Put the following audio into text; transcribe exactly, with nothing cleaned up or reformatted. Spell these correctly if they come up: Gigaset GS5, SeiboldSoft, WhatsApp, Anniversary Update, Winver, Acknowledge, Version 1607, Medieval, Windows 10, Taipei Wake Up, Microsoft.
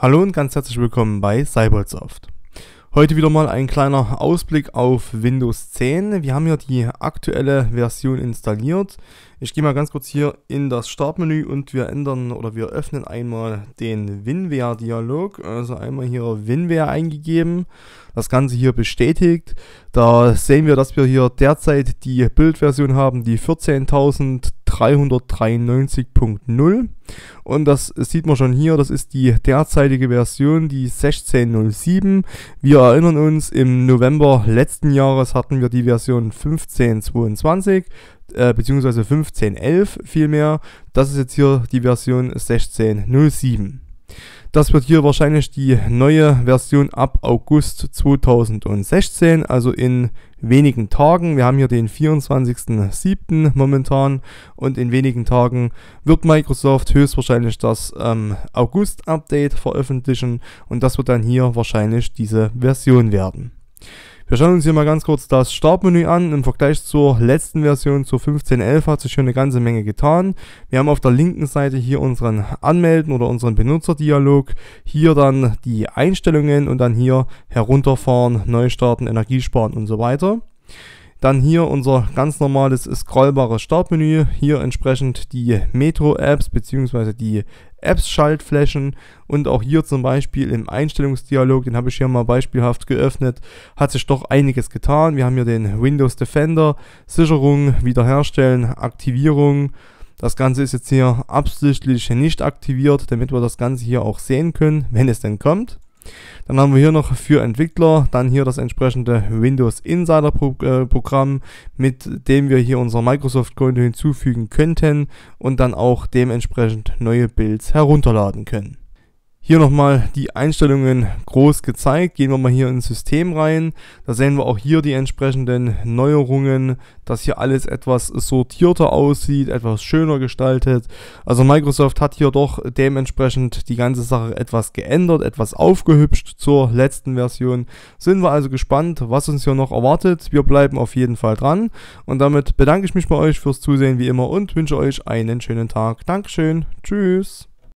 Hallo und ganz herzlich willkommen bei SeiboldSoft. Heute wieder mal ein kleiner Ausblick auf Windows zehn. Wir haben hier die aktuelle Version installiert. Ich gehe mal ganz kurz hier in das Startmenü und wir ändern oder wir öffnen einmal den Winver-Dialog. Also einmal hier Winver eingegeben, das Ganze hier bestätigt. Da sehen wir, dass wir hier derzeit die Bildversion haben, die vierzehntausenddreihundertdreiundneunzig Punkt null, und das sieht man schon hier, das ist die derzeitige Version, die sechzehn null sieben. Wir erinnern uns, im November letzten Jahres hatten wir die Version fünfzehn zweiundzwanzig äh, bzw. fünfzehn elf vielmehr. Das ist jetzt hier die Version sechzehn null sieben. Das wird hier wahrscheinlich die neue Version ab August zweitausendsechzehn, also in wenigen Tagen. Wir haben hier den vierundzwanzigsten siebten momentan und in wenigen Tagen wird Microsoft höchstwahrscheinlich das ähm, August-Update veröffentlichen und das wird dann hier wahrscheinlich diese Version werden. Wir schauen uns hier mal ganz kurz das Startmenü an. Im Vergleich zur letzten Version, zur fünfzehn elf, hat sich schon eine ganze Menge getan. Wir haben auf der linken Seite hier unseren Anmelden oder unseren Benutzerdialog. Hier dann die Einstellungen und dann hier herunterfahren, neu starten, Energie sparen und so weiter. Dann hier unser ganz normales scrollbares Startmenü. Hier entsprechend die Metro-Apps bzw. die Apps-Schaltflächen und auch hier zum Beispiel im Einstellungsdialog, den habe ich hier mal beispielhaft geöffnet, hat sich doch einiges getan. Wir haben hier den Windows Defender, Sicherung, Wiederherstellen, Aktivierung. Das Ganze ist jetzt hier absichtlich nicht aktiviert, damit wir das Ganze hier auch sehen können, wenn es denn kommt. Dann haben wir hier noch für Entwickler, dann hier das entsprechende Windows Insider Programm, mit dem wir hier unser Microsoft-Konto hinzufügen könnten und dann auch dementsprechend neue Builds herunterladen können. Hier nochmal die Einstellungen groß gezeigt. Gehen wir mal hier ins System rein. Da sehen wir auch hier die entsprechenden Neuerungen, dass hier alles etwas sortierter aussieht, etwas schöner gestaltet. Also Microsoft hat hier doch dementsprechend die ganze Sache etwas geändert, etwas aufgehübscht zur letzten Version. Sind wir also gespannt, was uns hier noch erwartet. Wir bleiben auf jeden Fall dran. Und damit bedanke ich mich bei euch fürs Zusehen wie immer und wünsche euch einen schönen Tag. Dankeschön. Tschüss.